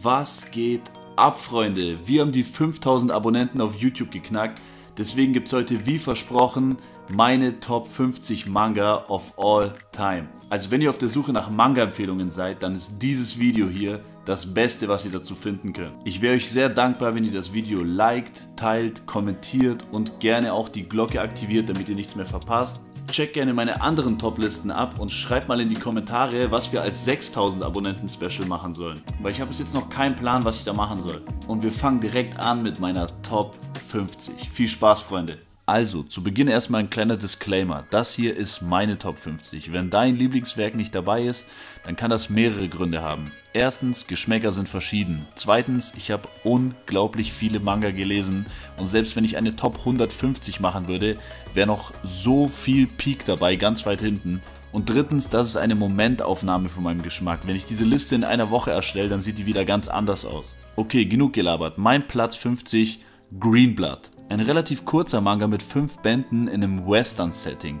Was geht ab, Freunde? Wir haben die 5000 Abonnenten auf YouTube geknackt. Deswegen gibt es heute, wie versprochen, meine Top 50 Manga of all time. Also wenn ihr auf der Suche nach Manga-Empfehlungen seid, dann ist dieses Video hier das Beste, was ihr dazu finden könnt. Ich wäre euch sehr dankbar, wenn ihr das Video liked, teilt, kommentiert und gerne auch die Glocke aktiviert, damit ihr nichts mehr verpasst. Checkt gerne meine anderen Top-Listen ab und schreibt mal in die Kommentare, was wir als 6000 Abonnenten-Special machen sollen. Weil ich habe bis jetzt noch keinen Plan, was ich da machen soll. Und wir fangen direkt an mit meiner Top 50. Viel Spaß, Freunde! Also, zu Beginn erstmal ein kleiner Disclaimer. Das hier ist meine Top 50. Wenn dein Lieblingswerk nicht dabei ist, dann kann das mehrere Gründe haben. Erstens, Geschmäcker sind verschieden. Zweitens, ich habe unglaublich viele Manga gelesen und selbst wenn ich eine Top 150 machen würde, wäre noch so viel Peak dabei, ganz weit hinten. Und drittens, das ist eine Momentaufnahme von meinem Geschmack. Wenn ich diese Liste in einer Woche erstelle, dann sieht die wieder ganz anders aus. Okay, genug gelabert. Mein Platz 50, Greenblood. Ein relativ kurzer Manga mit 5 Bänden in einem Western-Setting.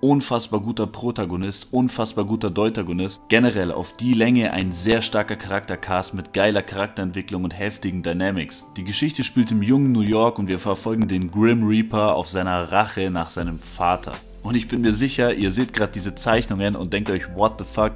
Unfassbar guter Protagonist, unfassbar guter Deutagonist. Generell auf die Länge ein sehr starker Charaktercast mit geiler Charakterentwicklung und heftigen Dynamics. Die Geschichte spielt im jungen New York und wir verfolgen den Grim Reaper auf seiner Rache nach seinem Vater. Und ich bin mir sicher, ihr seht gerade diese Zeichnungen und denkt euch, what the fuck?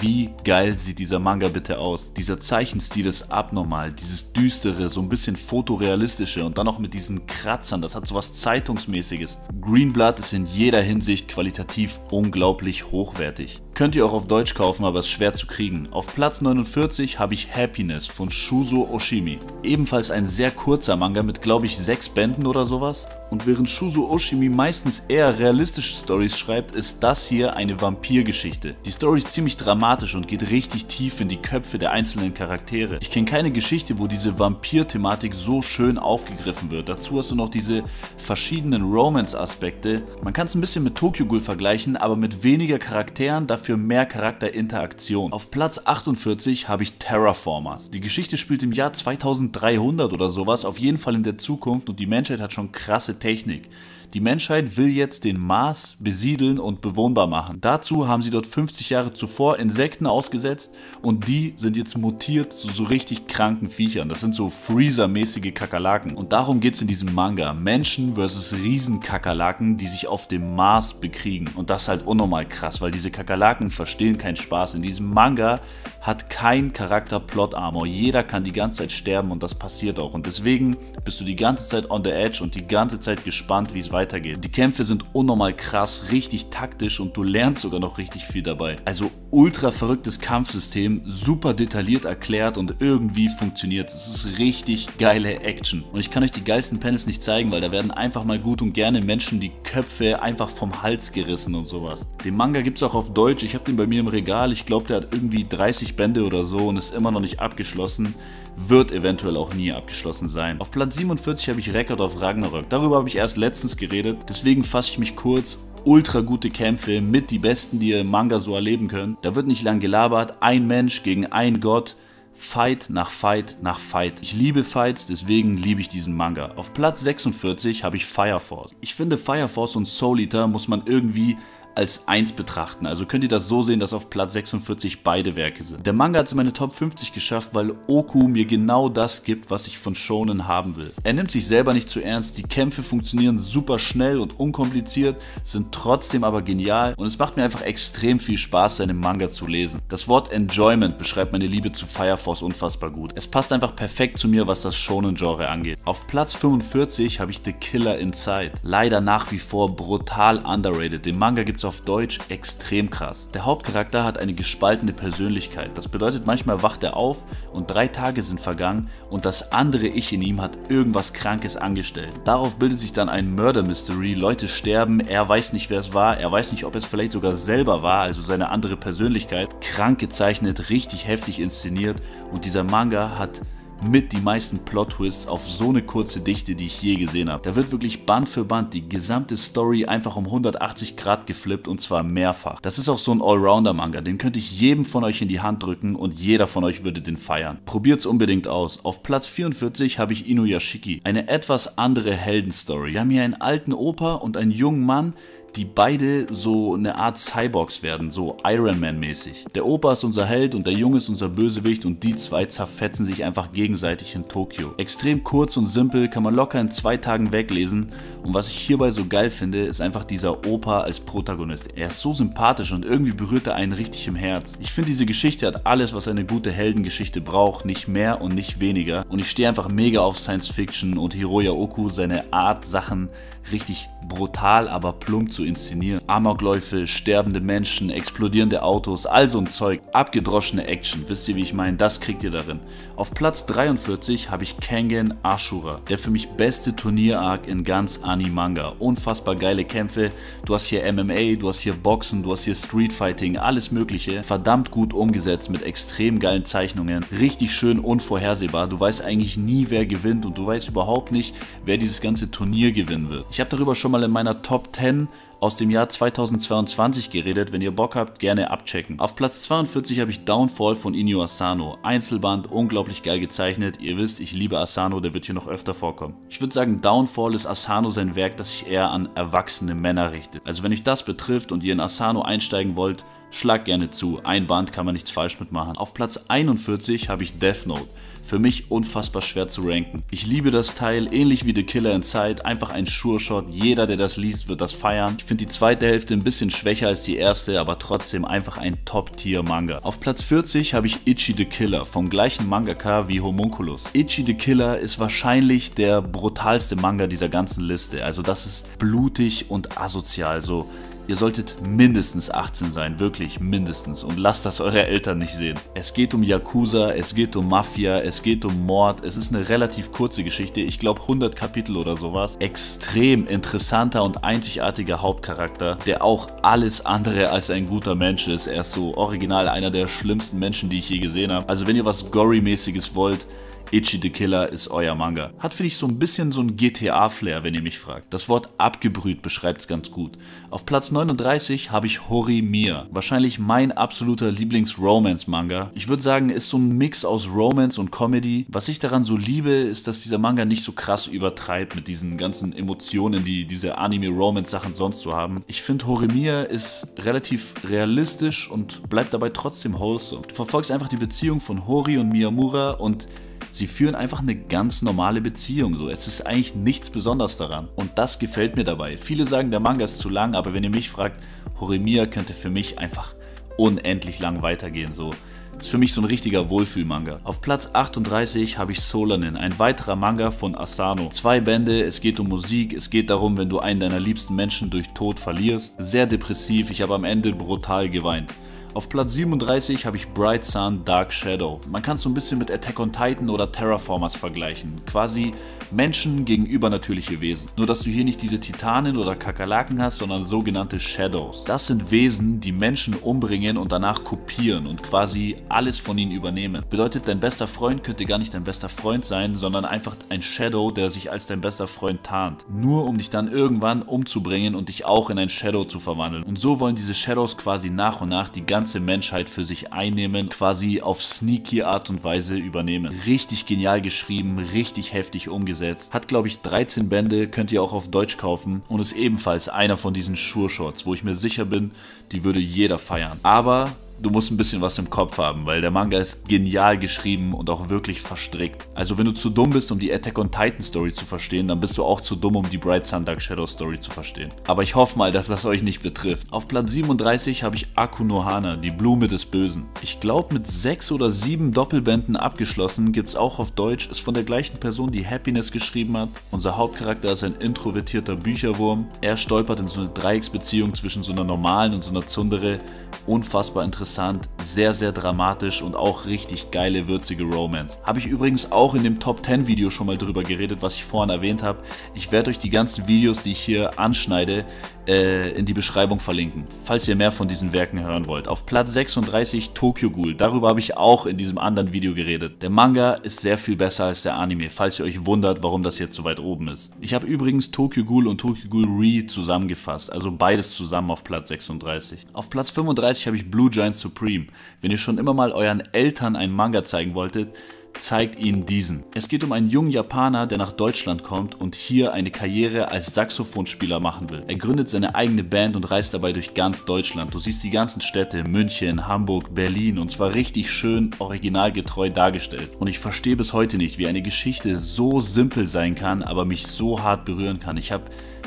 Wie geil sieht dieser Manga bitte aus? Dieser Zeichenstil ist abnormal, dieses düstere, so ein bisschen fotorealistische und dann auch mit diesen Kratzern, das hat sowas Zeitungsmäßiges. Greenblood ist in jeder Hinsicht qualitativ unglaublich hochwertig. Könnt ihr auch auf Deutsch kaufen, aber ist schwer zu kriegen. Auf Platz 49 habe ich Happiness von Shuzo Oshimi. Ebenfalls ein sehr kurzer Manga mit, glaube ich, 6 Bänden oder sowas. Und während Shuzo Oshimi meistens eher realistische Stories schreibt, ist das hier eine Vampirgeschichte. Die Story ist ziemlich dramatisch und geht richtig tief in die Köpfe der einzelnen Charaktere. Ich kenne keine Geschichte, wo diese Vampir-Thematik so schön aufgegriffen wird. Dazu hast du noch diese verschiedenen Romance-Aspekte. Man kann es ein bisschen mit Tokyo Ghoul vergleichen, aber mit weniger Charakteren, dafür mehr Charakterinteraktion. Auf Platz 48 habe ich Terraformers. Die Geschichte spielt im Jahr 2300 oder sowas, auf jeden Fall in der Zukunft und die Menschheit hat schon krasse Technik. Die Menschheit will jetzt den Mars besiedeln und bewohnbar machen. Dazu haben sie dort 50 Jahre zuvor Insekten ausgesetzt und die sind jetzt mutiert zu so richtig kranken Viechern. Das sind so Freezer-mäßige Kakerlaken. Und darum geht es in diesem Manga. Menschen versus Riesenkakerlaken, die sich auf dem Mars bekriegen. Und das ist halt unnormal krass, weil diese Kakerlaken verstehen keinen Spaß. In diesem Manga hat kein Charakter Plot-Armor. Jeder kann die ganze Zeit sterben und das passiert auch. Und deswegen bist du die ganze Zeit on the edge und die ganze Zeit gespannt, wie es weitergeht. Die Kämpfe sind unnormal krass, richtig taktisch und du lernst sogar noch richtig viel dabei. Also ultra verrücktes Kampfsystem, super detailliert erklärt und irgendwie funktioniert. Es ist richtig geile Action. Und ich kann euch die geilsten Panels nicht zeigen, weil da werden einfach mal gut und gerne Menschen die Köpfe einfach vom Hals gerissen und sowas. Den Manga gibt es auch auf Deutsch. Ich habe den bei mir im Regal. Ich glaube, der hat irgendwie 30 Bände oder so und ist immer noch nicht abgeschlossen. Wird eventuell auch nie abgeschlossen sein. Auf Platz 47 habe ich Record of Ragnarök. Darüber habe ich erst letztens geredet, deswegen fasse ich mich kurz. Ultra gute Kämpfe, mit die besten, die ihr im Manga so erleben könnt. Da wird nicht lang gelabert, ein Mensch gegen ein Gott. Fight nach Fight nach Fight. Ich liebe Fights, deswegen liebe ich diesen Manga. Auf Platz 46 habe ich Fire Force. Ich finde, Fire Force und Soul Eater muss man irgendwie als eins betrachten. Also könnt ihr das so sehen, dass auf Platz 46 beide Werke sind. Der Manga hat es in meine Top 50 geschafft, weil Oku mir genau das gibt, was ich von Shonen haben will. Er nimmt sich selber nicht zu ernst, die Kämpfe funktionieren super schnell und unkompliziert, sind trotzdem aber genial und es macht mir einfach extrem viel Spaß, seinen Manga zu lesen. Das Wort Enjoyment beschreibt meine Liebe zu Fire Force unfassbar gut. Es passt einfach perfekt zu mir, was das Shonen-Genre angeht. Auf Platz 45 habe ich The Killer Inside. Leider nach wie vor brutal underrated. Den Manga gibt es auf Deutsch extrem krass. Der Hauptcharakter hat eine gespaltene Persönlichkeit. Das bedeutet, manchmal wacht er auf und 3 Tage sind vergangen und das andere Ich in ihm hat irgendwas Krankes angestellt. Darauf bildet sich dann ein Murder Mystery. Leute sterben, er weiß nicht, wer es war, er weiß nicht, ob es vielleicht sogar selber war, also seine andere Persönlichkeit. Krank gezeichnet, richtig heftig inszeniert und dieser Manga hat mit die meisten Plot-Twists auf so eine kurze Dichte, die ich je gesehen habe. Da wird wirklich Band für Band die gesamte Story einfach um 180 Grad geflippt und zwar mehrfach. Das ist auch so ein Allrounder-Manga, den könnte ich jedem von euch in die Hand drücken und jeder von euch würde den feiern. Probiert's unbedingt aus. Auf Platz 44 habe ich Inuyashiki, eine etwas andere Heldenstory. Wir haben hier einen alten Opa und einen jungen Mann, die beide so eine Art Cyborgs werden, so Iron Man mäßig. Der Opa ist unser Held und der Junge ist unser Bösewicht und die zwei zerfetzen sich einfach gegenseitig in Tokio. Extrem kurz und simpel, kann man locker in 2 Tagen weglesen und was ich hierbei so geil finde, ist einfach dieser Opa als Protagonist. Er ist so sympathisch und irgendwie berührt er einen richtig im Herz. Ich finde, diese Geschichte hat alles, was eine gute Heldengeschichte braucht, nicht mehr und nicht weniger und ich stehe einfach mega auf Science Fiction und Hiroya Oku, seine Art, Sachen richtig brutal, aber plump zu inszenieren. Amokläufe, sterbende Menschen, explodierende Autos, all so ein Zeug. Abgedroschene Action, wisst ihr wie ich meine, das kriegt ihr darin. Auf Platz 43 habe ich Kengen Ashura, der für mich beste Turnier-Arc in ganz Anime-Manga. Unfassbar geile Kämpfe, du hast hier MMA, du hast hier Boxen, du hast hier Streetfighting, alles mögliche. Verdammt gut umgesetzt mit extrem geilen Zeichnungen, richtig schön unvorhersehbar. Du weißt eigentlich nie wer gewinnt und du weißt überhaupt nicht wer dieses ganze Turnier gewinnen wird. Ich habe darüber schon mal in meiner Top 10 aus dem Jahr 2022 geredet, wenn ihr Bock habt, gerne abchecken. Auf Platz 42 habe ich Downfall von Inio Asano. Einzelband, unglaublich geil gezeichnet. Ihr wisst, ich liebe Asano, der wird hier noch öfter vorkommen. Ich würde sagen, Downfall ist Asano sein Werk, das sich eher an erwachsene Männer richtet. Also wenn euch das betrifft und ihr in Asano einsteigen wollt, schlag gerne zu. Ein Band kann man nichts falsch mitmachen. Auf Platz 41 habe ich Death Note. Für mich unfassbar schwer zu ranken. Ich liebe das Teil, ähnlich wie The Killer Inside, einfach ein Sure Shot. Jeder, der das liest, wird das feiern. Ich finde die zweite Hälfte ein bisschen schwächer als die erste, aber trotzdem einfach ein Top-Tier-Manga. Auf Platz 40 habe ich Ichi The Killer, vom gleichen Mangaka wie Homunculus. Ichi The Killer ist wahrscheinlich der brutalste Manga dieser ganzen Liste. Also das ist blutig und asozial, so. Ihr solltet mindestens 18 sein, wirklich mindestens, und lasst das eure Eltern nicht sehen. Es geht um Yakuza, es geht um Mafia, es geht um Mord, es ist eine relativ kurze Geschichte, ich glaube 100 Kapitel oder sowas. Extrem interessanter und einzigartiger Hauptcharakter, der auch alles andere als ein guter Mensch ist. Er ist so original einer der schlimmsten Menschen, die ich je gesehen habe. Also wenn ihr was Gory-mäßiges wollt, Ichi The Killer ist euer Manga. Hat, finde ich, so ein bisschen so ein GTA-Flair, wenn ihr mich fragt. Das Wort abgebrüht beschreibt es ganz gut. Auf Platz 39 habe ich Horimiya. Wahrscheinlich mein absoluter Lieblings-Romance-Manga. Ich würde sagen, ist so ein Mix aus Romance und Comedy. Was ich daran so liebe, ist, dass dieser Manga nicht so krass übertreibt mit diesen ganzen Emotionen, die diese Anime-Romance-Sachen sonst so haben. Ich finde, Horimiya ist relativ realistisch und bleibt dabei trotzdem wholesome. Du verfolgst einfach die Beziehung von Hori und Miyamura und sie führen einfach eine ganz normale Beziehung, so. Es ist eigentlich nichts Besonderes daran und das gefällt mir dabei. Viele sagen, der Manga ist zu lang, aber wenn ihr mich fragt, Horimiya könnte für mich einfach unendlich lang weitergehen, so. Ist für mich so ein richtiger Wohlfühlmanga. Auf Platz 38 habe ich Solanin, ein weiterer Manga von Asano. 2 Bände, es geht um Musik, es geht darum, wenn du einen deiner liebsten Menschen durch Tod verlierst. Sehr depressiv, ich habe am Ende brutal geweint. Auf Platz 37 habe ich Bright Sun Dark Shadow. Man kann es so ein bisschen mit Attack on Titan oder Terraformers vergleichen. Quasi Menschen gegen übernatürliche Wesen. Nur dass du hier nicht diese Titanen oder Kakerlaken hast, sondern sogenannte Shadows. Das sind Wesen, die Menschen umbringen und danach kopieren und quasi alles von ihnen übernehmen. Bedeutet, dein bester Freund könnte gar nicht dein bester Freund sein, sondern einfach ein Shadow, der sich als dein bester Freund tarnt. Nur um dich dann irgendwann umzubringen und dich auch in ein Shadow zu verwandeln. Und so wollen diese Shadows quasi nach und nach die ganze Menschheit für sich einnehmen, quasi auf sneaky Art und Weise übernehmen. Richtig genial geschrieben, richtig heftig umgesetzt. Hat, glaube ich, 13 Bände, könnt ihr auch auf Deutsch kaufen und ist ebenfalls einer von diesen Sure Shots, wo ich mir sicher bin, die würde jeder feiern. Aber du musst ein bisschen was im Kopf haben, weil der Manga ist genial geschrieben und auch wirklich verstrickt. Also wenn du zu dumm bist, um die Attack on Titan Story zu verstehen, dann bist du auch zu dumm, um die Bright Sun Dark Shadow Story zu verstehen. Aber ich hoffe mal, dass das euch nicht betrifft. Auf Platz 37 habe ich Aku no Hana, die Blume des Bösen. Ich glaube mit 6 oder 7 Doppelbänden abgeschlossen, gibt es auch auf Deutsch, ist von der gleichen Person, die Happiness geschrieben hat. Unser Hauptcharakter ist ein introvertierter Bücherwurm. Er stolpert in so eine Dreiecksbeziehung zwischen so einer normalen und so einer Tsundere. Unfassbar interessant. Sehr, sehr dramatisch und auch richtig geile, würzige Romance. Habe ich übrigens auch in dem Top 10 Video schon mal drüber geredet, was ich vorhin erwähnt habe. Ich werde euch die ganzen Videos, die ich hier anschneide, in die Beschreibung verlinken, falls ihr mehr von diesen Werken hören wollt. Auf Platz 36 Tokyo Ghoul, darüber habe ich auch in diesem anderen Video geredet. Der Manga ist sehr viel besser als der Anime, falls ihr euch wundert, warum das jetzt so weit oben ist. Ich habe übrigens Tokyo Ghoul und Tokyo Ghoul Re zusammengefasst, also beides zusammen auf Platz 36. Auf Platz 35 habe ich Blue Giant Supreme. Wenn ihr schon immer mal euren Eltern einen Manga zeigen wolltet, zeigt ihnen diesen. Es geht um einen jungen Japaner, der nach Deutschland kommt und hier eine Karriere als Saxophonspieler machen will. Er gründet seine eigene Band und reist dabei durch ganz Deutschland. Du siehst die ganzen Städte, München, Hamburg, Berlin, und zwar richtig schön originalgetreu dargestellt. Und ich verstehe bis heute nicht, wie eine Geschichte so simpel sein kann, aber mich so hart berühren kann. Ich habe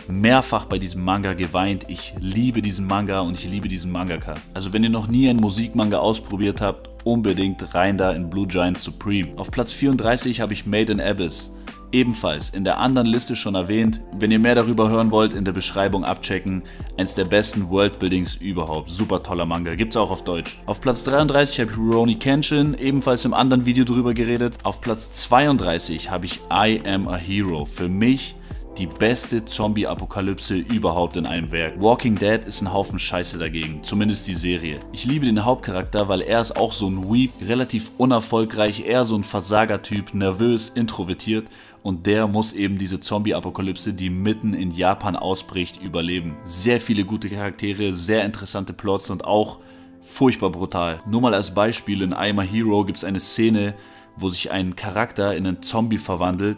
mehrfach bei diesem Manga geweint. Ich liebe diesen Manga und ich liebe diesen Mangaka. Also wenn ihr noch nie einen Musikmanga ausprobiert habt, unbedingt rein da in Blue Giant Supreme. Auf Platz 34 habe ich Made in Abyss. Ebenfalls in der anderen Liste schon erwähnt. Wenn ihr mehr darüber hören wollt, in der Beschreibung abchecken. Eins der besten Worldbuildings überhaupt. Super toller Manga. Gibt's auch auf Deutsch. Auf Platz 33 habe ich Rurouni Kenshin. Ebenfalls im anderen Video drüber geredet. Auf Platz 32 habe ich I Am A Hero. Für mich die beste Zombie-Apokalypse überhaupt in einem Werk. Walking Dead ist ein Haufen Scheiße dagegen, zumindest die Serie. Ich liebe den Hauptcharakter, weil er ist auch so ein Weep, relativ unerfolgreich, eher so ein Versagertyp, nervös, introvertiert, und der muss eben diese Zombie-Apokalypse, die mitten in Japan ausbricht, überleben. Sehr viele gute Charaktere, sehr interessante Plots und auch furchtbar brutal. Nur mal als Beispiel, in I Am A Hero gibt es eine Szene, wo sich ein Charakter in einen Zombie verwandelt,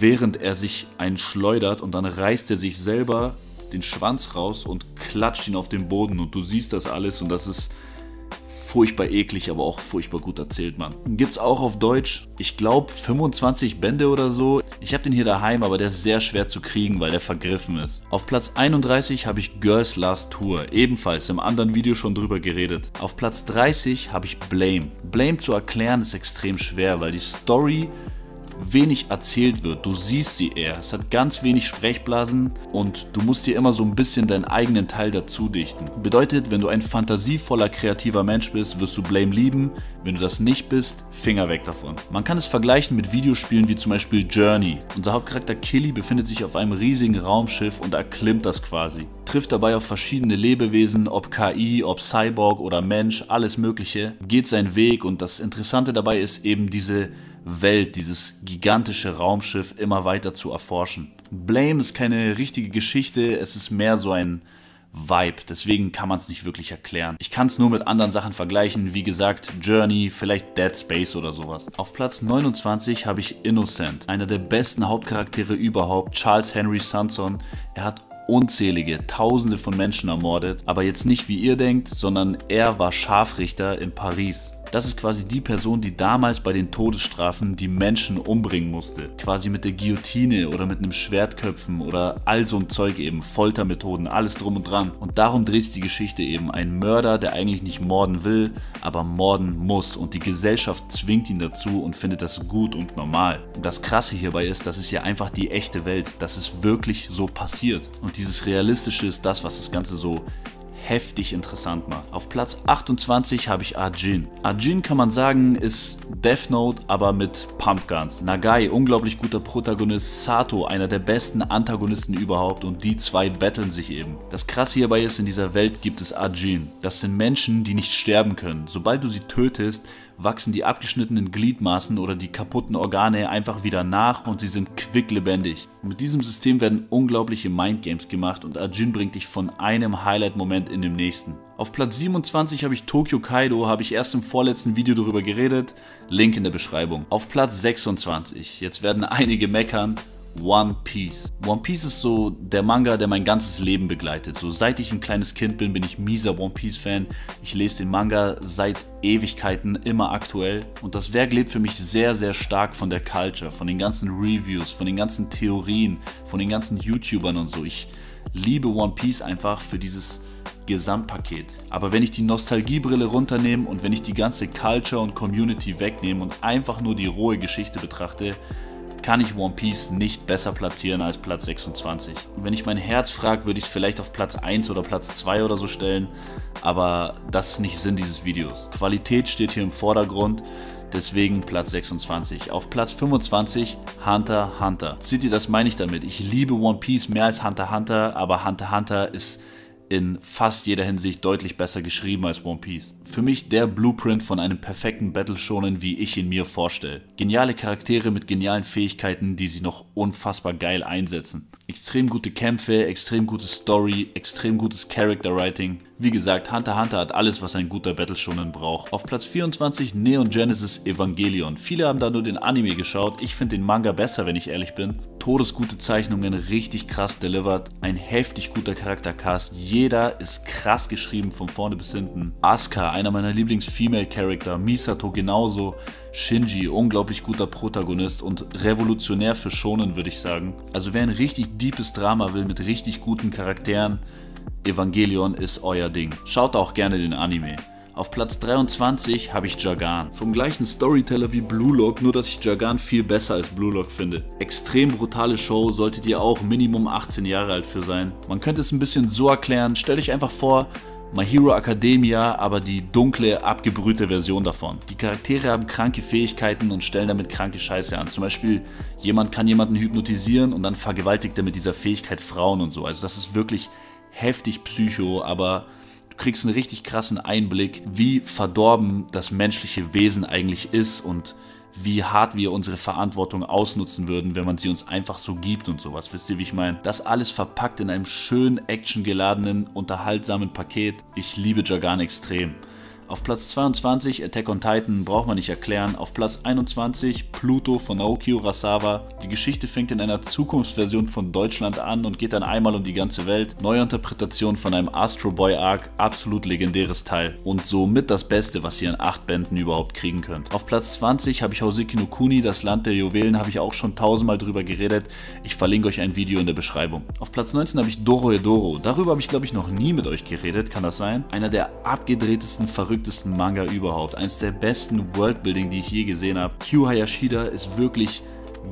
während er sich einen schleudert, und dann reißt er sich selber den Schwanz raus und klatscht ihn auf den Boden, und du siehst das alles, und das ist furchtbar eklig, aber auch furchtbar gut erzählt, Mann. Gibt's auch auf Deutsch, ich glaube 25 Bände oder so. Ich habe den hier daheim, aber der ist sehr schwer zu kriegen, weil der vergriffen ist. Auf Platz 31 habe ich Girls Last Tour, ebenfalls im anderen Video schon drüber geredet. Auf Platz 30 habe ich Blame. Blame zu erklären ist extrem schwer, weil die Story wenig erzählt wird, du siehst sie eher. Es hat ganz wenig Sprechblasen und du musst dir immer so ein bisschen deinen eigenen Teil dazu dichten. Bedeutet, wenn du ein fantasievoller, kreativer Mensch bist, wirst du Blame lieben. Wenn du das nicht bist, Finger weg davon. Man kann es vergleichen mit Videospielen wie zum Beispiel Journey. Unser Hauptcharakter Killy befindet sich auf einem riesigen Raumschiff und erklimmt das quasi. Trifft dabei auf verschiedene Lebewesen, ob KI, ob Cyborg oder Mensch, alles Mögliche. Geht seinen Weg, und das Interessante dabei ist eben diese Welt, dieses gigantische Raumschiff immer weiter zu erforschen. Blame ist keine richtige Geschichte, es ist mehr so ein Vibe, deswegen kann man es nicht wirklich erklären. Ich kann es nur mit anderen Sachen vergleichen, wie gesagt Journey, vielleicht Dead Space oder sowas. Auf Platz 29 habe ich Innocent, einer der besten Hauptcharaktere überhaupt, Charles Henry Sanson. Er hat unzählige, tausende von Menschen ermordet, aber jetzt nicht wie ihr denkt, sondern er war Scharfrichter in Paris. Das ist quasi die Person, die damals bei den Todesstrafen die Menschen umbringen musste. Quasi mit der Guillotine oder mit einem Schwertköpfen oder all so ein Zeug eben, Foltermethoden, alles drum und dran. Und darum dreht sich die Geschichte eben. Ein Mörder, der eigentlich nicht morden will, aber morden muss. Und die Gesellschaft zwingt ihn dazu und findet das gut und normal. Und das Krasse hierbei ist, das ist ja einfach die echte Welt. Das ist wirklich so passiert. Und dieses Realistische ist das, was das Ganze so heftig interessant macht. Auf Platz 28 habe ich Ajin. Ajin, kann man sagen, ist Death Note, aber mit Pumpguns. Nagai, unglaublich guter Protagonist, Sato, einer der besten Antagonisten überhaupt, und die zwei battlen sich eben. Das Krasse hierbei ist, in dieser Welt gibt es Ajin. Das sind Menschen, die nicht sterben können. Sobald du sie tötest, wachsen die abgeschnittenen Gliedmaßen oder die kaputten Organe einfach wieder nach, und sie sind quicklebendig. Mit diesem System werden unglaubliche Mindgames gemacht, und Ajin bringt dich von einem Highlight-Moment in den nächsten. Auf Platz 27 habe ich Tokyo Kaido, habe ich erst im vorletzten Video darüber geredet, Link in der Beschreibung. Auf Platz 26, jetzt werden einige meckern, One Piece. One Piece ist so der Manga, der mein ganzes Leben begleitet. So seit ich ein kleines Kind bin, bin ich mieser One Piece Fan. Ich lese den Manga seit Ewigkeiten, immer aktuell. Und das Werk lebt für mich sehr, sehr stark von der Culture, von den ganzen Reviews, von den ganzen Theorien, von den ganzen YouTubern und so. Ich liebe One Piece einfach für dieses Gesamtpaket. Aber wenn ich die Nostalgiebrille runternehme und wenn ich die ganze Culture und Community wegnehme und einfach nur die rohe Geschichte betrachte, kann ich One Piece nicht besser platzieren als Platz 26. Wenn ich mein Herz frage, würde ich es vielleicht auf Platz 1 oder Platz 2 oder so stellen, aber das ist nicht Sinn dieses Videos. Qualität steht hier im Vordergrund, deswegen Platz 26. Auf Platz 25 Hunter x Hunter. Seht ihr, das meine ich damit. Ich liebe One Piece mehr als Hunter x Hunter, aber Hunter x Hunter ist in fast jeder Hinsicht deutlich besser geschrieben als One Piece. Für mich der Blueprint von einem perfekten Battle-Shonen, wie ich ihn mir vorstelle. Geniale Charaktere mit genialen Fähigkeiten, die sie noch unfassbar geil einsetzen. Extrem gute Kämpfe, extrem gute Story, extrem gutes Character Writing. Wie gesagt, Hunter x Hunter hat alles, was ein guter Battle-Shonen braucht. Auf Platz 24 Neon Genesis Evangelion. Viele haben da nur den Anime geschaut, ich finde den Manga besser, wenn ich ehrlich bin. Todesgute Zeichnungen, richtig krass delivered, ein heftig guter Charaktercast, jeder ist krass geschrieben von vorne bis hinten. Asuka, einer meiner Lieblings-Female-Charakter, Misato genauso, Shinji, unglaublich guter Protagonist und revolutionär für Shonen, würde ich sagen. Also wer ein richtig deepes Drama will mit richtig guten Charakteren, Evangelion ist euer Ding. Schaut auch gerne den Anime. Auf Platz 23 habe ich Jagan. Vom gleichen Storyteller wie Blue Lock, nur dass ich Jagan viel besser als Blue Lock finde. Extrem brutale Show, solltet ihr auch Minimum 18 Jahre alt für sein. Man könnte es ein bisschen so erklären, stellt euch einfach vor, My Hero Academia, aber die dunkle, abgebrühte Version davon. Die Charaktere haben kranke Fähigkeiten und stellen damit kranke Scheiße an. Zum Beispiel, jemand kann jemanden hypnotisieren und dann vergewaltigt er mit dieser Fähigkeit Frauen und so. Also das ist wirklich heftig psycho, aber du kriegst einen richtig krassen Einblick, wie verdorben das menschliche Wesen eigentlich ist und wie hart wir unsere Verantwortung ausnutzen würden, wenn man sie uns einfach so gibt und sowas. Wisst ihr, wie ich meine? Das alles verpackt in einem schön actiongeladenen, unterhaltsamen Paket. Ich liebe Jagan extrem. Auf Platz 22 Attack on Titan, braucht man nicht erklären. Auf Platz 21 Pluto von Naoki Urasawa. Die Geschichte fängt in einer Zukunftsversion von Deutschland an und geht dann einmal um die ganze Welt. Neue Interpretation von einem Astro Boy Arc, absolut legendäres Teil. Und somit das Beste, was ihr in 8 Bänden überhaupt kriegen könnt. Auf Platz 20 habe ich Hoseki no Kuni, das Land der Juwelen, habe ich auch schon 1000-mal drüber geredet. Ich verlinke euch ein Video in der Beschreibung. Auf Platz 19 habe ich Dorohedoro. Darüber habe ich, glaube ich, noch nie mit euch geredet, kann das sein? Einer der abgedrehtesten, verrücktesten Manga überhaupt. Eins der besten Worldbuilding, die ich je gesehen habe. Q Hayashida ist wirklich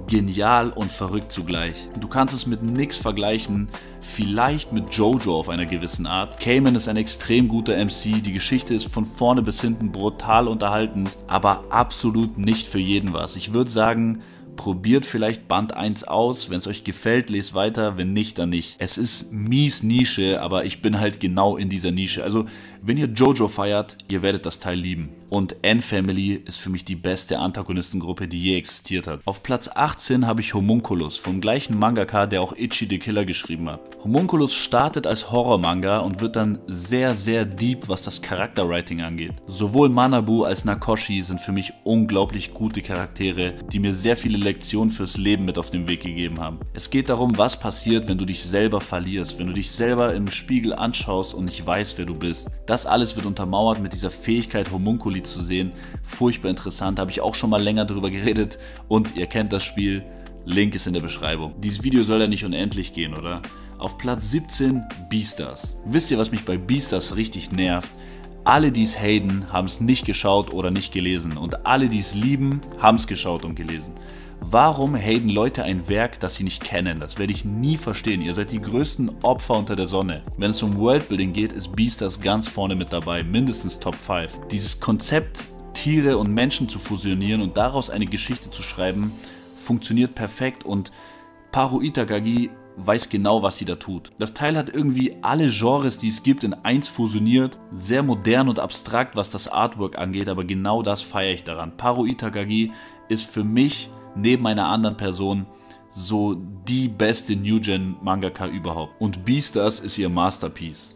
genial und verrückt zugleich. Du kannst es mit nichts vergleichen, vielleicht mit Jojo auf einer gewissen Art. Kamen ist ein extrem guter MC, die Geschichte ist von vorne bis hinten brutal unterhaltend, aber absolut nicht für jeden was. Ich würde sagen, probiert vielleicht Band 1 aus, wenn es euch gefällt, lest weiter, wenn nicht, dann nicht. Es ist mies Nische, aber ich bin halt genau in dieser Nische. Also, wenn ihr Jojo feiert, ihr werdet das Teil lieben. Und N-Family ist für mich die beste Antagonistengruppe, die je existiert hat. Auf Platz 18 habe ich Homunculus, vom gleichen Mangaka, der auch Ichi The Killer geschrieben hat. Homunculus startet als Horror-Manga und wird dann sehr, sehr deep, was das Charakterwriting angeht. Sowohl Manabu als Nakoshi sind für mich unglaublich gute Charaktere, die mir sehr viele Lektionen fürs Leben mit auf den Weg gegeben haben. Es geht darum, was passiert, wenn du dich selber verlierst, wenn du dich selber im Spiegel anschaust und nicht weißt, wer du bist. Das alles wird untermauert mit dieser Fähigkeit, Homunculi zu sehen. Furchtbar interessant, habe ich auch schon mal länger darüber geredet und ihr kennt das Spiel, Link ist in der Beschreibung. Dieses Video soll ja nicht unendlich gehen, oder? Auf Platz 17 Beastars. Wisst ihr, was mich bei Beastars richtig nervt? Alle, die es haten, haben es nicht geschaut oder nicht gelesen und alle, die es lieben, haben es geschaut und gelesen. Warum haten Leute ein Werk, das sie nicht kennen? Das werde ich nie verstehen. Ihr seid die größten Opfer unter der Sonne. Wenn es um Worldbuilding geht, ist Beastars ganz vorne mit dabei, mindestens Top 5. Dieses Konzept, Tiere und Menschen zu fusionieren und daraus eine Geschichte zu schreiben, funktioniert perfekt und Paru Itagaki weiß genau, was sie da tut. Das Teil hat irgendwie alle Genres, die es gibt, in eins fusioniert. Sehr modern und abstrakt, was das Artwork angeht, aber genau das feiere ich daran. Paru Itagaki ist für mich neben einer anderen Person so die beste New-Gen-Mangaka überhaupt. Und Beastars ist ihr Masterpiece.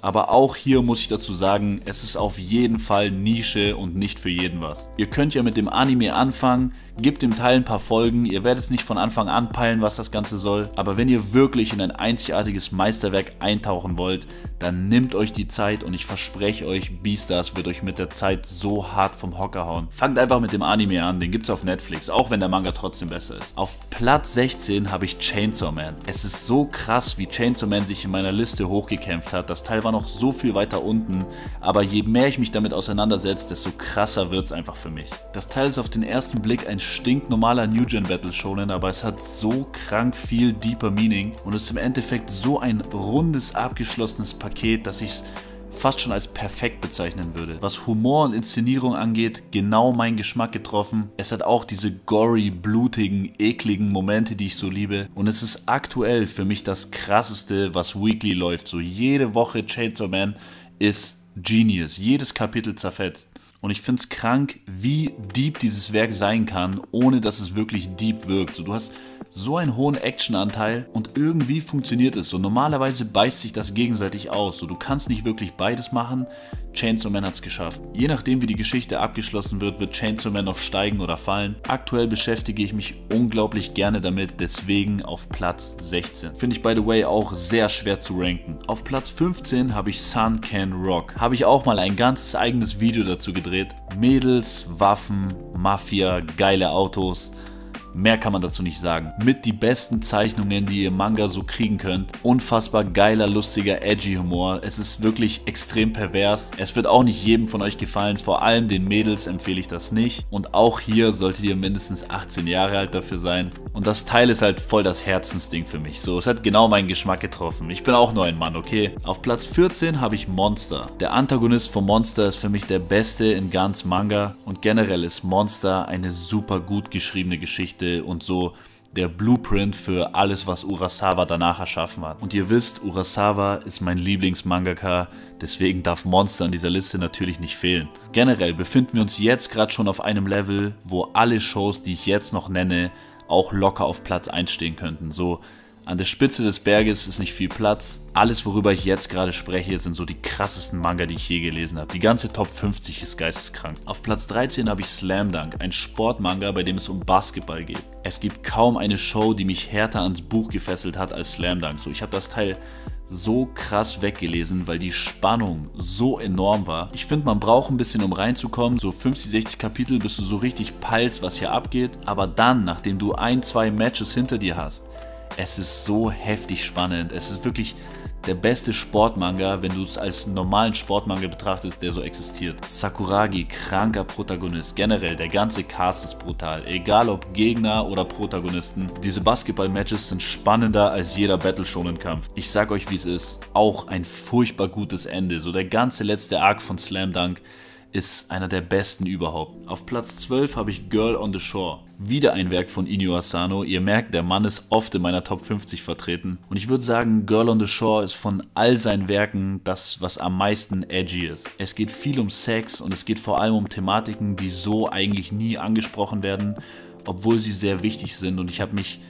Aber auch hier muss ich dazu sagen, es ist auf jeden Fall Nische und nicht für jeden was. Ihr könnt ja mit dem Anime anfangen, gebt dem Teil ein paar Folgen, ihr werdet es nicht von Anfang an peilen, was das Ganze soll. Aber wenn ihr wirklich in ein einzigartiges Meisterwerk eintauchen wollt, dann nehmt euch die Zeit und ich verspreche euch, Beastars wird euch mit der Zeit so hart vom Hocker hauen. Fangt einfach mit dem Anime an, den gibt's auf Netflix, auch wenn der Manga trotzdem besser ist. Auf Platz 16 habe ich Chainsaw Man. Es ist so krass, wie Chainsaw Man sich in meiner Liste hochgekämpft hat. Das Teil war noch so viel weiter unten, aber je mehr ich mich damit auseinandersetze, desto krasser wird es einfach für mich. Das Teil ist auf den ersten Blick ein stinknormaler New Gen Battle Shonen, aber es hat so krank viel deeper Meaning und ist im Endeffekt so ein rundes, abgeschlossenes Paket, dass ich es fast schon als perfekt bezeichnen würde. Was Humor und Inszenierung angeht, genau meinen Geschmack getroffen. Es hat auch diese gory, blutigen, ekligen Momente, die ich so liebe. Und es ist aktuell für mich das krasseste, was weekly läuft. So jede Woche Chainsaw Man ist genius. Jedes Kapitel zerfetzt. Und ich finde es krank, wie deep dieses Werk sein kann, ohne dass es wirklich deep wirkt. So, du hast so einen hohen Actionanteil und irgendwie funktioniert es so. Normalerweise beißt sich das gegenseitig aus, so du kannst nicht wirklich beides machen. Chainsaw Man hat es geschafft. Je nachdem wie die Geschichte abgeschlossen wird, wird Chainsaw Man noch steigen oder fallen. Aktuell beschäftige ich mich unglaublich gerne damit, deswegen auf Platz 16. Finde ich by the way auch sehr schwer zu ranken. Auf Platz 15 habe ich Sun Can Rock. Habe ich auch mal ein ganzes eigenes Video dazu gedreht. Mädels, Waffen, Mafia, geile Autos. Mehr kann man dazu nicht sagen. Mit die besten Zeichnungen, die ihr Manga so kriegen könnt. Unfassbar geiler, lustiger, edgy Humor. Es ist wirklich extrem pervers. Es wird auch nicht jedem von euch gefallen. Vor allem den Mädels empfehle ich das nicht. Und auch hier solltet ihr mindestens 18 Jahre alt dafür sein. Und das Teil ist halt voll das Herzensding für mich. So, es hat genau meinen Geschmack getroffen. Ich bin auch nur ein Mann, okay? Auf Platz 14 habe ich Monster. Der Antagonist von Monster ist für mich der beste in Gantz Manga. Und generell ist Monster eine super gut geschriebene Geschichte. Und so der Blueprint für alles, was Urasawa danach erschaffen hat. Und ihr wisst, Urasawa ist mein Lieblingsmangaka, deswegen darf Monster an dieser Liste natürlich nicht fehlen. Generell befinden wir uns jetzt gerade schon auf einem Level, wo alle Shows, die ich jetzt noch nenne, auch locker auf Platz 1 stehen könnten. So, an der Spitze des Berges ist nicht viel Platz. Alles, worüber ich jetzt gerade spreche, sind so die krassesten Manga, die ich je gelesen habe. Die ganze Top 50 ist geisteskrank. Auf Platz 13 habe ich Slam Dunk, ein Sportmanga, bei dem es um Basketball geht. Es gibt kaum eine Show, die mich härter ans Buch gefesselt hat als Slam Dunk. So, ich habe das Teil so krass weggelesen, weil die Spannung so enorm war. Ich finde, man braucht ein bisschen, um reinzukommen. So 50, 60 Kapitel, bis du so richtig peilst, was hier abgeht. Aber dann, nachdem du ein, zwei Matches hinter dir hast, es ist so heftig spannend. Es ist wirklich der beste Sportmanga, wenn du es als normalen Sportmanga betrachtest, der so existiert. Sakuragi, kranker Protagonist. Generell, der ganze Cast ist brutal. Egal ob Gegner oder Protagonisten. Diese Basketball-Matches sind spannender als jeder Battle-Shonen-Kampf. Ich sag euch, wie es ist. Auch ein furchtbar gutes Ende. So der ganze letzte Arc von Slam Dunk ist einer der besten überhaupt. Auf Platz 12 habe ich Girl on the Shore. Wieder ein Werk von Inio Asano. Ihr merkt, der Mann ist oft in meiner Top 50 vertreten. Und ich würde sagen, Girl on the Shore ist von all seinen Werken das, was am meisten edgy ist. Es geht viel um Sex und es geht vor allem um Thematiken, die so eigentlich nie angesprochen werden, obwohl sie sehr wichtig sind. Und ich habe mich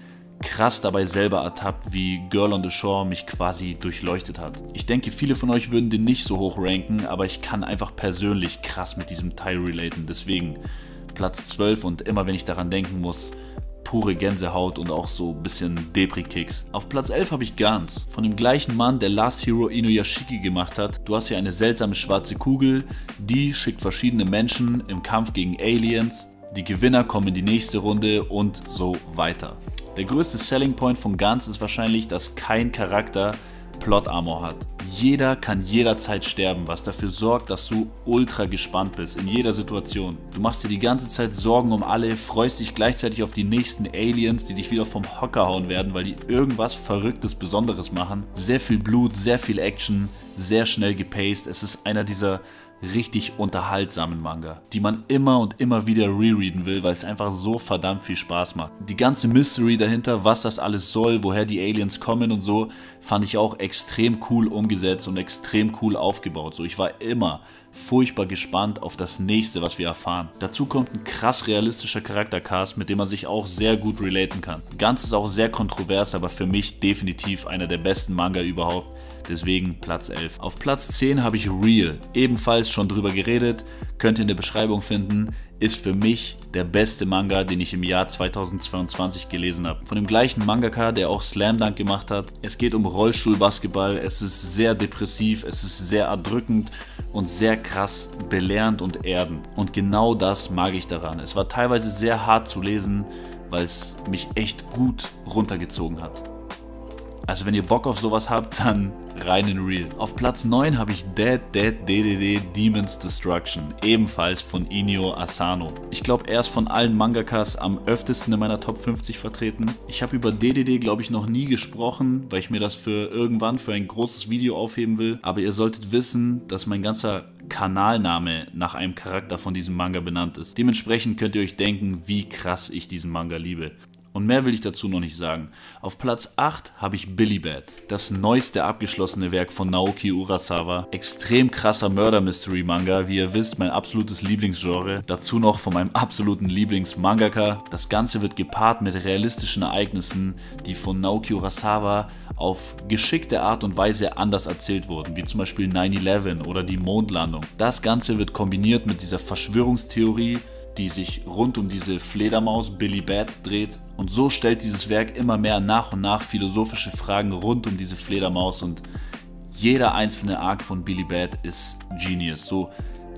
krass dabei selber ertappt, wie Girl on the Shore mich quasi durchleuchtet hat. Ich denke, viele von euch würden den nicht so hoch ranken, aber ich kann einfach persönlich krass mit diesem Teil relaten. Deswegen Platz 12 und immer wenn ich daran denken muss, pure Gänsehaut und auch so ein bisschen Depri-Kicks. Auf Platz 11 habe ich Gantz, von dem gleichen Mann, der Last Hero Inuyashiki gemacht hat. Du hast hier eine seltsame schwarze Kugel, die schickt verschiedene Menschen im Kampf gegen Aliens. Die Gewinner kommen in die nächste Runde und so weiter. Der größte Selling Point von Gantz ist wahrscheinlich, dass kein Charakter Plot Armor hat. Jeder kann jederzeit sterben, was dafür sorgt, dass du ultra gespannt bist in jeder Situation. Du machst dir die ganze Zeit Sorgen um alle, freust dich gleichzeitig auf die nächsten Aliens, die dich wieder vom Hocker hauen werden, weil die irgendwas Verrücktes, Besonderes machen. Sehr viel Blut, sehr viel Action, sehr schnell gepaced. Es ist einer dieser richtig unterhaltsamen Manga, die man immer und immer wieder rereaden will, weil es einfach so verdammt viel Spaß macht. Die ganze Mystery dahinter, was das alles soll, woher die Aliens kommen und so, fand ich auch extrem cool umgesetzt und extrem cool aufgebaut. So, ich war immer furchtbar gespannt auf das nächste, was wir erfahren. Dazu kommt ein krass realistischer Charaktercast, mit dem man sich auch sehr gut relaten kann. Gantz ist auch sehr kontrovers, aber für mich definitiv einer der besten Manga überhaupt. Deswegen Platz 11. Auf Platz 10 habe ich Real. Ebenfalls schon drüber geredet, könnt ihr in der Beschreibung finden. Ist für mich der beste Manga, den ich im Jahr 2022 gelesen habe. Von dem gleichen Mangaka, der auch Slam Dunk gemacht hat. Es geht um Rollstuhlbasketball, es ist sehr depressiv, es ist sehr erdrückend und sehr krass belehrend und erdend. Und genau das mag ich daran. Es war teilweise sehr hart zu lesen, weil es mich echt gut runtergezogen hat. Also wenn ihr Bock auf sowas habt, dann rein in Real. Auf Platz 9 habe ich Demon's Destruction, ebenfalls von Inio Asano. Ich glaube, er ist von allen Mangakas am öftesten in meiner Top 50 vertreten. Ich habe über DDD, glaube ich, noch nie gesprochen, weil ich mir das für irgendwann für ein großes Video aufheben will. Aber ihr solltet wissen, dass mein ganzer Kanalname nach einem Charakter von diesem Manga benannt ist. Dementsprechend könnt ihr euch denken, wie krass ich diesen Manga liebe. Und mehr will ich dazu noch nicht sagen. Auf Platz 8 habe ich Billy Bat, das neueste abgeschlossene Werk von Naoki Urasawa. Extrem krasser Murder-Mystery-Manga, wie ihr wisst, mein absolutes Lieblingsgenre. Dazu noch von meinem absoluten Lieblings-Mangaka. Das Ganze wird gepaart mit realistischen Ereignissen, die von Naoki Urasawa auf geschickte Art und Weise anders erzählt wurden, wie zum Beispiel 9/11 oder die Mondlandung. Das Ganze wird kombiniert mit dieser Verschwörungstheorie, die sich rund um diese Fledermaus Billy Bat dreht. Und so stellt dieses Werk immer mehr nach und nach philosophische Fragen rund um diese Fledermaus, und jeder einzelne Arc von Billy Bat ist genius. So,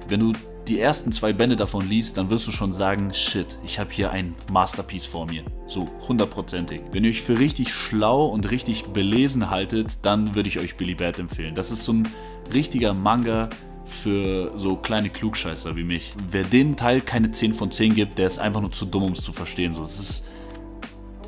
wenn du die ersten 2 Bände davon liest, dann wirst du schon sagen, shit, ich habe hier ein Masterpiece vor mir. So, 100%ig. Wenn ihr euch für richtig schlau und richtig belesen haltet, dann würde ich euch Billy Bat empfehlen. Das ist so ein richtiger Manga für so kleine Klugscheißer wie mich. Wer dem Teil keine 10 von 10 gibt, der ist einfach nur zu dumm, um es zu verstehen. So, es ist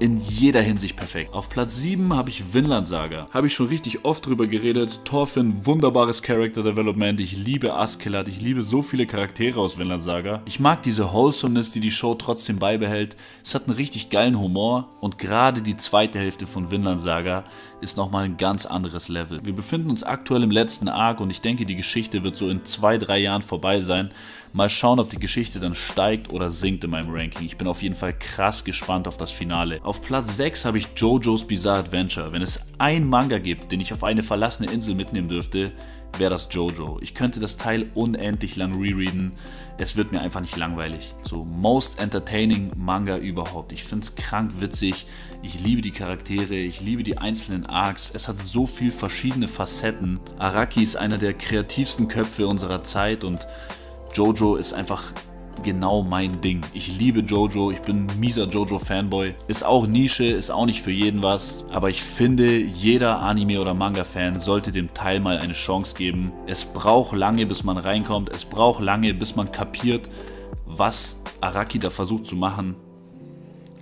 in jeder Hinsicht perfekt. Auf Platz 7 habe ich Vinland Saga. Habe ich schon richtig oft drüber geredet. Thorfinn, wunderbares Character Development. Ich liebe Askeladd. Ich liebe so viele Charaktere aus Vinland Saga. Ich mag diese Wholesomeness, die die Show trotzdem beibehält. Es hat einen richtig geilen Humor. Und gerade die zweite Hälfte von Vinland Saga ist nochmal ein ganz anderes Level. Wir befinden uns aktuell im letzten Arc und ich denke, die Geschichte wird so in 2-3 Jahren vorbei sein. Mal schauen, ob die Geschichte dann steigt oder sinkt in meinem Ranking. Ich bin auf jeden Fall krass gespannt auf das Finale. Auf Platz 6 habe ich Jojo's Bizarre Adventure. Wenn es einen Manga gibt, den ich auf eine verlassene Insel mitnehmen dürfte, wäre das Jojo. Ich könnte das Teil unendlich lang rereaden. Es wird mir einfach nicht langweilig. So, most entertaining Manga überhaupt. Ich finde es krank witzig. Ich liebe die Charaktere. Ich liebe die einzelnen Arcs. Es hat so viel verschiedene Facetten. Araki ist einer der kreativsten Köpfe unserer Zeit und Jojo ist einfach genau mein Ding. Ich liebe Jojo, ich bin ein mieser Jojo-Fanboy. Ist auch Nische, ist auch nicht für jeden was, aber ich finde, jeder Anime- oder Manga-Fan sollte dem Teil mal eine Chance geben. Es braucht lange, bis man reinkommt, es braucht lange, bis man kapiert, was Araki da versucht zu machen.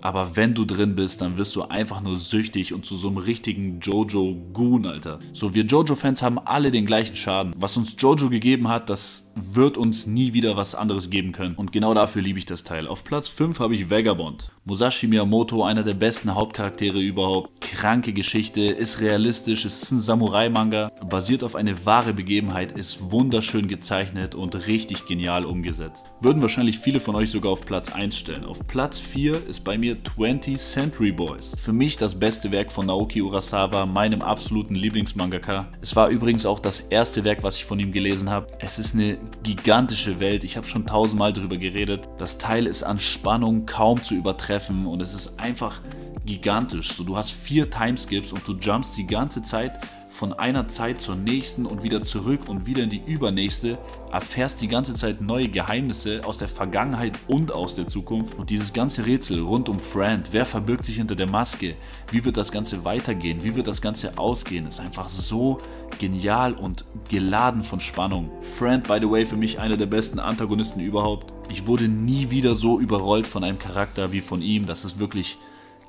Aber wenn du drin bist, dann wirst du einfach nur süchtig und zu so einem richtigen Jojo-Goon, Alter. So, wir Jojo-Fans haben alle den gleichen Schaden. Was uns Jojo gegeben hat, das wird uns nie wieder was anderes geben können. Und genau dafür liebe ich das Teil. Auf Platz 5 habe ich Vagabond. Musashi Miyamoto, einer der besten Hauptcharaktere überhaupt. Kranke Geschichte, ist realistisch, es ist ein Samurai-Manga. Basiert auf eine wahre Begebenheit, ist wunderschön gezeichnet und richtig genial umgesetzt. Würden wahrscheinlich viele von euch sogar auf Platz 1 stellen. Auf Platz 4 ist bei mir 20th Century Boys. Für mich das beste Werk von Naoki Urasawa, meinem absoluten Lieblingsmangaka. Es war übrigens auch das erste Werk, was ich von ihm gelesen habe. Es ist eine gigantische Welt, ich habe schon 1000-mal darüber geredet. Das Teil ist an Spannung kaum zu übertreffen und es ist einfach gigantisch. So, du hast 4 Timeskips und du jumpst die ganze Zeit von einer Zeit zur nächsten und wieder zurück und wieder in die übernächste, erfährst die ganze Zeit neue Geheimnisse aus der Vergangenheit und aus der Zukunft. Und dieses ganze Rätsel rund um Friend, wer verbirgt sich hinter der Maske, wie wird das Ganze weitergehen, wie wird das Ganze ausgehen, ist einfach so genial und geladen von Spannung. Friend, by the way, für mich einer der besten Antagonisten überhaupt. Ich wurde nie wieder so überrollt von einem Charakter wie von ihm, das ist wirklich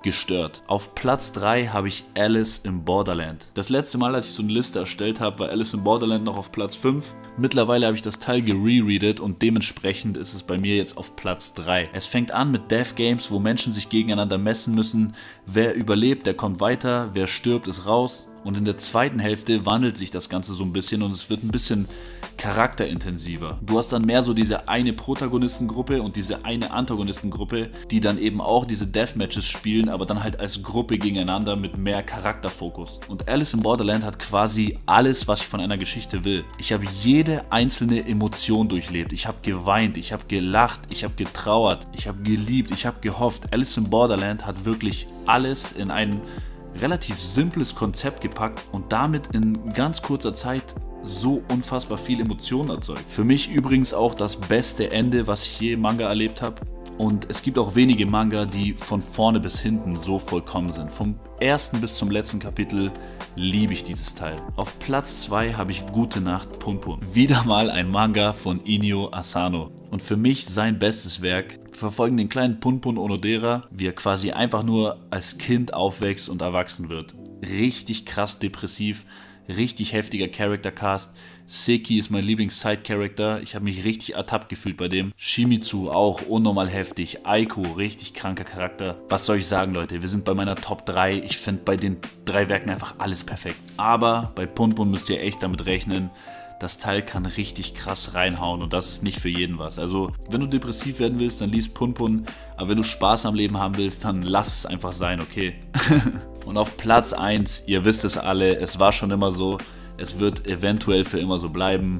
gestört. Auf Platz 3 habe ich Alice in Borderland. Das letzte Mal, als ich so eine Liste erstellt habe, war Alice in Borderland noch auf Platz 5. Mittlerweile habe ich das Teil gerereadet und dementsprechend ist es bei mir jetzt auf Platz 3. Es fängt an mit Death Games, wo Menschen sich gegeneinander messen müssen. Wer überlebt, der kommt weiter, wer stirbt, ist raus. Und in der zweiten Hälfte wandelt sich das Ganze so ein bisschen und es wird ein bisschen charakterintensiver. Du hast dann mehr so diese eine Protagonistengruppe und diese eine Antagonistengruppe, die dann eben auch diese Deathmatches spielen, aber dann halt als Gruppe gegeneinander mit mehr Charakterfokus. Und Alice in Borderland hat quasi alles, was ich von einer Geschichte will. Ich habe jede einzelne Emotion durchlebt. Ich habe geweint, ich habe gelacht, ich habe getrauert, ich habe geliebt, ich habe gehofft. Alice in Borderland hat wirklich alles in einem relativ simples Konzept gepackt und damit in ganz kurzer Zeit so unfassbar viel Emotionen erzeugt. Für mich übrigens auch das beste Ende, was ich je im Manga erlebt habe. Und es gibt auch wenige Manga, die von vorne bis hinten so vollkommen sind. Vom ersten bis zum letzten Kapitel liebe ich dieses Teil. Auf Platz 2 habe ich Gute Nacht Punpun. Wieder mal ein Manga von Inio Asano. Und für mich sein bestes Werk. Wir verfolgen den kleinen Punpun Onodera, wie er quasi einfach nur als Kind aufwächst und erwachsen wird. Richtig krass depressiv, richtig heftiger Charactercast, Seki ist mein Lieblings-Side-Character. Ich habe mich richtig ertappt gefühlt bei dem. Shimizu auch unnormal heftig. Aiko, richtig kranker Charakter. Was soll ich sagen, Leute? Wir sind bei meiner Top 3. Ich finde bei den drei Werken einfach alles perfekt. Aber bei Punpun müsst ihr echt damit rechnen, das Teil kann richtig krass reinhauen und das ist nicht für jeden was. Also, wenn du depressiv werden willst, dann lies Punpun. Aber wenn du Spaß am Leben haben willst, dann lass es einfach sein, okay? Und auf Platz 1, ihr wisst es alle, es war schon immer so, es wird eventuell für immer so bleiben,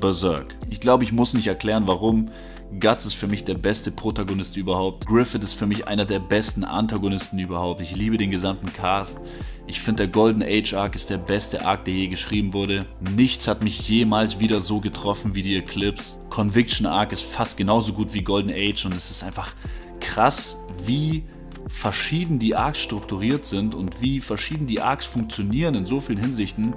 Berserk. Ich glaube, ich muss nicht erklären, warum. Guts ist für mich der beste Protagonist überhaupt. Griffith ist für mich einer der besten Antagonisten überhaupt. Ich liebe den gesamten Cast. Ich finde, der Golden Age Arc ist der beste Arc, der je geschrieben wurde. Nichts hat mich jemals wieder so getroffen wie die Eclipse. Conviction Arc ist fast genauso gut wie Golden Age und es ist einfach krass, wie verschieden die Arcs strukturiert sind und wie verschieden die Arcs funktionieren in so vielen Hinsichten.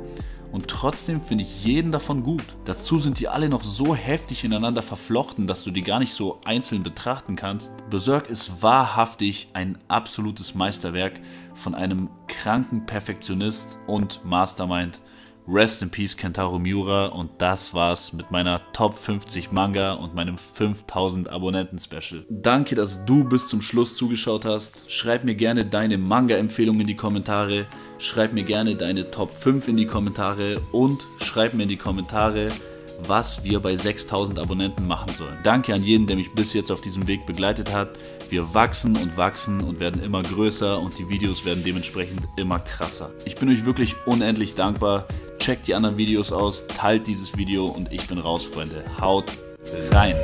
Und trotzdem finde ich jeden davon gut. Dazu sind die alle noch so heftig ineinander verflochten, dass du die gar nicht so einzeln betrachten kannst. Berserk ist wahrhaftig ein absolutes Meisterwerk von einem kranken Perfektionist und Mastermind. Rest in Peace Kentaro Miura, und das war's mit meiner Top 50 Manga und meinem 5000 Abonnenten Special. Danke, dass du bis zum Schluss zugeschaut hast. Schreib mir gerne deine Manga-Empfehlungen in die Kommentare. Schreib mir gerne deine Top 5 in die Kommentare und schreib mir in die Kommentare, was wir bei 6000 Abonnenten machen sollen. Danke an jeden, der mich bis jetzt auf diesem Weg begleitet hat. Wir wachsen und wachsen und werden immer größer und die Videos werden dementsprechend immer krasser. Ich bin euch wirklich unendlich dankbar. Checkt die anderen Videos aus, teilt dieses Video und ich bin raus, Freunde. Haut rein!